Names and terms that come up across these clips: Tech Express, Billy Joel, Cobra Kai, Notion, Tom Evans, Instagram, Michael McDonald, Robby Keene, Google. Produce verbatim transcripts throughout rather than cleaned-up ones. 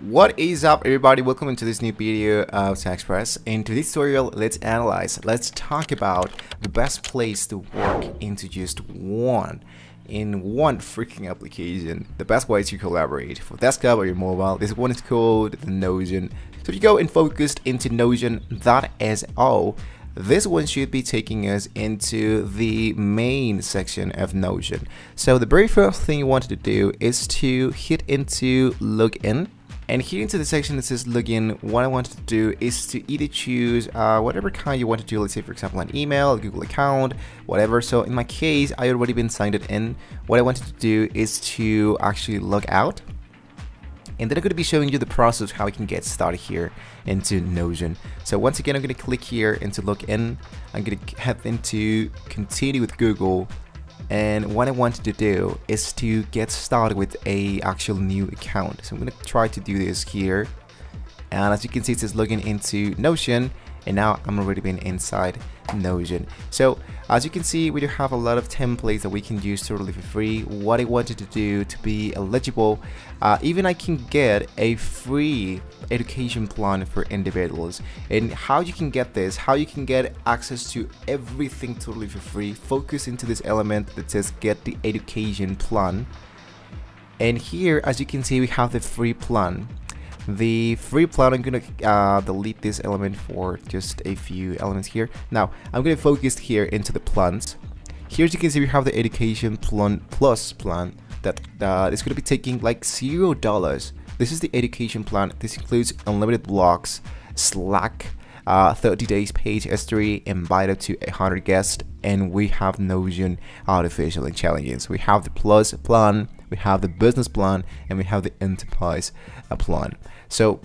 What is up, everybody? Welcome into this new video of Tech Express. In today's tutorial, let's analyze, let's talk about the best place to work into just one, in one freaking application. The best way to collaborate for desktop or your mobile. This one is called the Notion. So if you go and focused into Notion dot S O, this one should be taking us into the main section of Notion. So the very first thing you want to do is to hit into login, and here into the section that says login, what I want to do is to either choose uh, whatever kind you want to do. Let's say, for example, an email, a Google account, whatever. So in my case, I already been signed in. What I wanted to do is to actually log out. And then I'm going to be showing you the process of how you can get started here into Notion. So once again, I'm going to click here into login. I'm going to head into continue with Google. And what I wanted to do is to get started with a actual new account. So I'm going to try to do this here. And as you can see, it says login into Notion. And now I'm already been inside Notion. So as you can see, we do have a lot of templates that we can use totally for free. What I wanted to do to be eligible, uh, even I can get a free education plan for individuals. And how you can get this, how you can get access to everything totally for free, focus into this element that says get the education plan. And here, as you can see, we have the free plan. The free plan, I'm gonna uh, delete this element for just a few elements here. Now I'm gonna focus here into the plans. Here, as you can see, we have the education plan plus plan that uh, is gonna be taking like zero dollars. This is the education plan. This includes unlimited blogs, Slack, uh, thirty days page history, invited to one hundred guests, and we have Notion artificial intelligence. We have the plus plan. We have the business plan, and we have the enterprise plan. So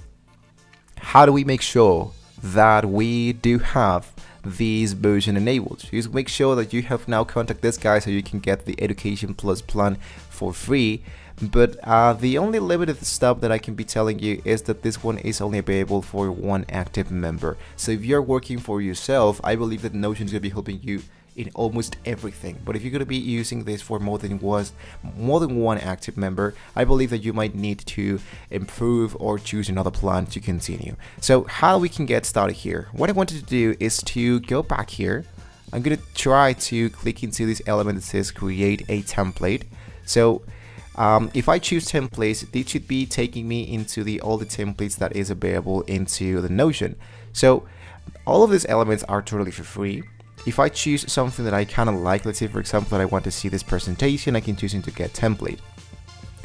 how do we make sure that we do have these version enabled? Just make sure that you have now contact this guy so you can get the education plus plan for free. But uh, the only limited stuff that I can be telling you is that this one is only available for one active member. So if you're working for yourself, I believe that Notion is going to be helping you in almost everything. But if you're going to be using this for more than was more than one active member, I believe that you might need to improve or choose another plan to continue. So how we can get started here? What I wanted to do is to go back here. I'm going to try to click into this element that says create a template. So Um, if I choose templates, it should be taking me into the all the templates that is available into the Notion. So all of these elements are totally for free. If I choose something that I kind of like, let's say, for example, that I want to see this presentation, I can choose to get template.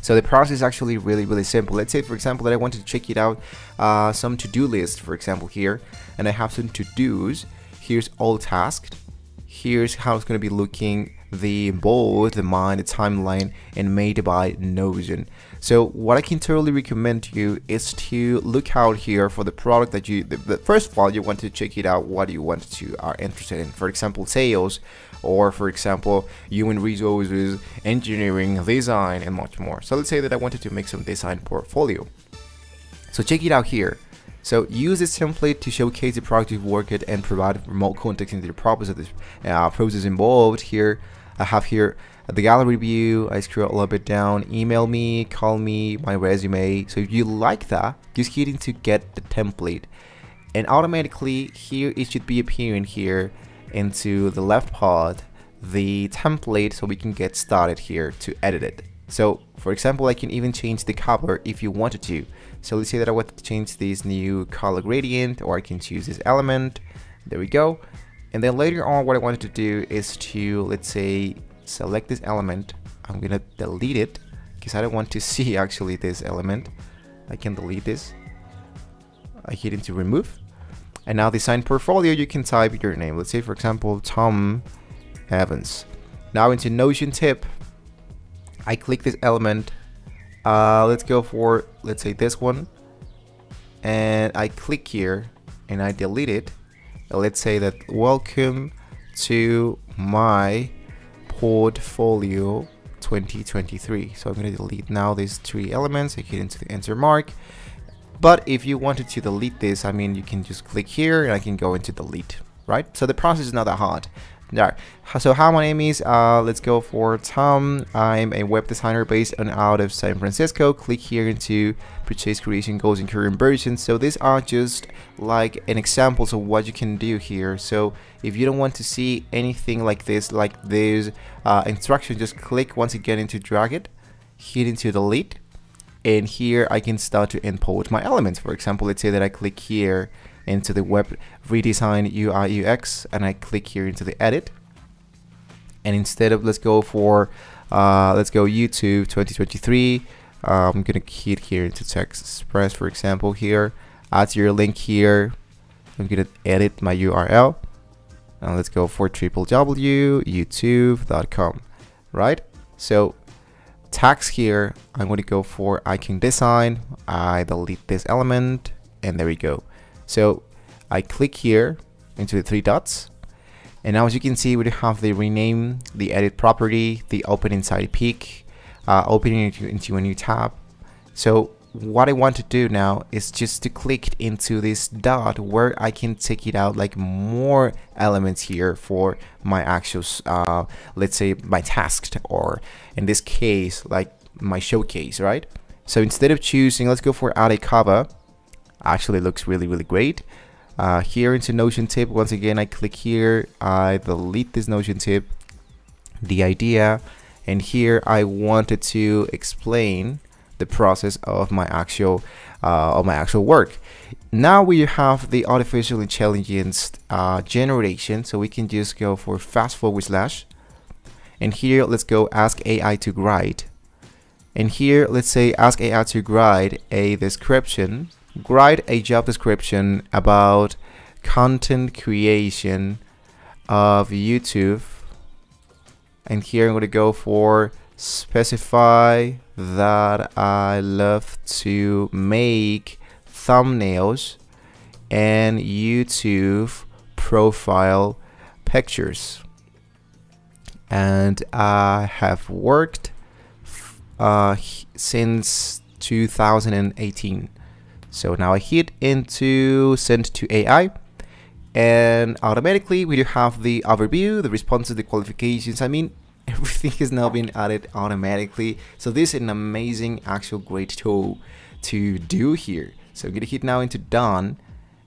So the process is actually really, really simple. Let's say, for example, that I wanted to check it out, uh, some to-do list, for example, here, and I have some to-dos. Here's all tasked. Here's how it's going to be looking, the board, the mind, the timeline, and made by Notion. So what I can totally recommend to you is to look out here for the product that you, the, the first of all, you want to check it out, what you want to are interested in. For example, sales, or for example, human resources, engineering, design, and much more. So let's say that I wanted to make some design portfolio. So check it out here. So use this template to showcase the product you've worked at and provide remote context into the purpose of this uh, process involved. Here, I have here the gallery view. I scroll a little bit down, email me, call me, my resume. So if you like that, just hit into get the template. And automatically here, it should be appearing here into the left part, the template, so we can get started here to edit it. So for example, I can even change the color if you wanted to. So let's say that I want to change this new color gradient, or I can choose this element. There we go. And then later on, what I wanted to do is to, let's say, select this element. I'm going to delete it because I don't want to see actually this element. I can delete this. I hit into remove. And now the design portfolio, you can type your name. Let's say, for example, Tom Evans. Now into Notion tip. I click this element, uh, let's go for, let's say, this one, and I click here and I delete it. Let's say that welcome to my portfolio twenty twenty-three. So I'm going to delete now these three elements. I hit into the enter mark. But if you wanted to delete this, I mean, you can just click here and I can go into delete, right? So the process is not that hard. There. So hi, my name is, uh, let's go for Tom. I'm a web designer based on out of San Francisco. Click here into purchase creation goals and current versions. So these are just like an examples of what you can do here. So if you don't want to see anything like this, like this uh, instruction, just click once again into drag it, hit into delete. And here I can start to import my elements. For example, let's say that I click here into the web redesign U I U X and I click here into the edit. And instead of let's go for uh, let's go YouTube twenty twenty-three, uh, I'm gonna hit here into Tech Express, for example. Here, add your link here. I'm gonna edit my U R L and let's go for w w w dot youtube dot com, right? So tags here, I'm going to go for icon design. I delete this element and there we go. So I click here into the three dots. And now as you can see, we have the rename, the edit property, the open inside peak, uh, opening into, into a new tab. So what I want to do now is just to click into this dot where I can take it out like more elements here for my actual, uh, let's say my task, or in this case, like my showcase, right? So instead of choosing, let's go for add a cover. Actually looks really, really great. Uh, here into Notion tip, once again, I click here, I delete this Notion tip, the idea, and here I wanted to explain the process of my actual uh, of my actual work. Now we have the artificial intelligence uh, generation, so we can just go for fast forward slash, and here let's go ask A I to write, and here let's say ask A I to write a description, write a job description about content creation of YouTube, and here I'm going to go for specify that I love to make thumbnails and YouTube profile pictures, and I have worked uh, since two thousand eighteen. So now I hit into send to A I, and automatically we do have the overview, the responses, the qualifications. I mean, everything is now being added automatically. So this is an amazing, actual great tool to do here. So I'm gonna hit now into done,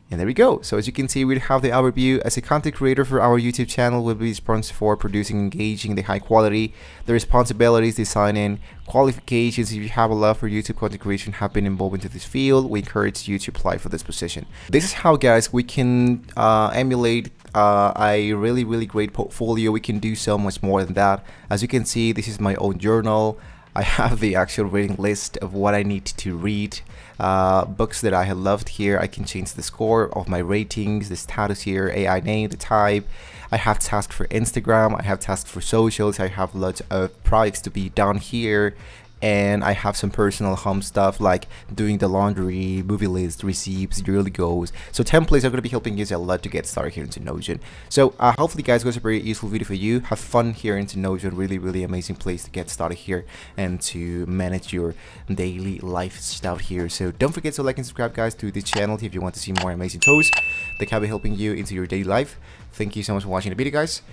and there we go. So as you can see, we have the overview. As a content creator for our YouTube channel, we'll be responsible for producing, engaging, the high quality, the responsibilities, designing, qualifications. If you have a love for YouTube content creation, have been involved into this field, we encourage you to apply for this position. This is how, guys, we can uh, emulate Uh, a really, really great portfolio. We can do so much more than that. As you can see, this is my own journal. I have the actual reading list of what I need to read, uh, books that I have loved here. I can change the score of my ratings, the status here, A I name, the type. I have tasks for Instagram, I have tasks for socials, I have lots of projects to be done here. And I have some personal home stuff like doing the laundry, movie list, receipts, yearly goals. So templates are going to be helping you a lot to get started here into Notion. So uh, hopefully, guys, it was a very useful video for you. Have fun here into Notion. Really, really amazing place to get started here and to manage your daily life stuff here. So don't forget to like and subscribe, guys, to the channel if you want to see more amazing tools that can be helping you into your daily life. Thank you so much for watching the video, guys,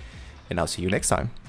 and I'll see you next time.